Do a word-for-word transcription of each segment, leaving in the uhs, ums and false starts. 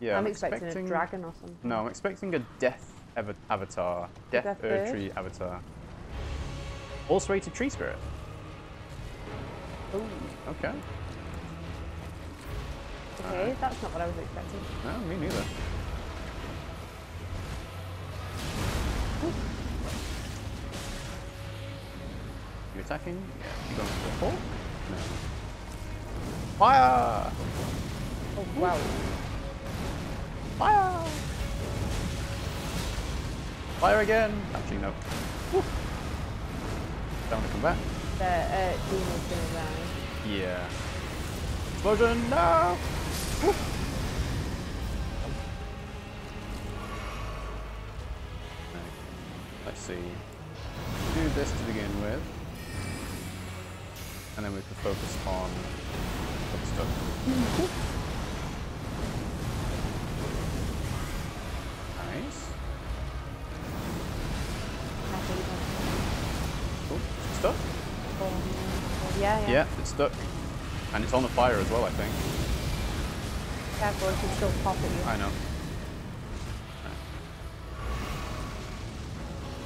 Yeah, I'm, I'm expecting, expecting a dragon or something. No, I'm expecting a death avatar. Death, death Earth Tree avatar. Ulcerated Tree Spirit. Oh, okay. Okay, right. That's not what I was expecting. No, me neither. You attacking? Yeah. You going for the fork? No. Fire! Oh, wow. Fire! Fire again! Actually, no. Woo. Don't want to come back. The uh, demon's gonna die. Yeah. Explosion! No! Woo. Let's see. Do this to begin with. And then we can focus on other stuff. Yeah, yeah. Yeah, it's stuck. And it's on the fire as well, I think. Careful, it can still pop at you. I know.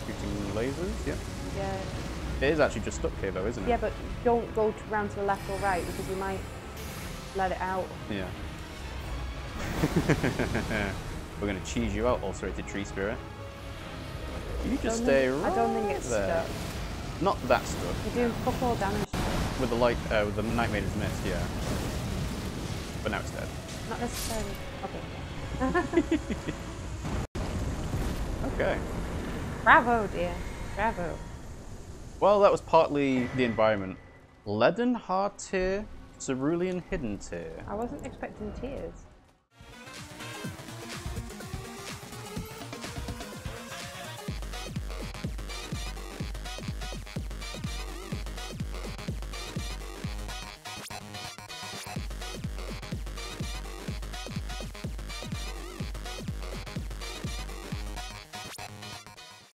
Shooting lasers, yeah. Yeah. It is actually just stuck here though, isn't it? Yeah, but don't go round to the left or right because you might let it out. Yeah. We're going to cheese you out, Ulcerated Tree Spirit. You just stay think, right I don't think it's there. Stuck. Not that stuck. You're doing fuck all damage. With the light, uh, with the Night Maiden's Mist, yeah. But now it's dead. Not necessarily. Okay. Okay. Bravo, dear. Bravo. Well, that was partly the environment. Leaden heart tear, cerulean hidden tear. I wasn't expecting tears.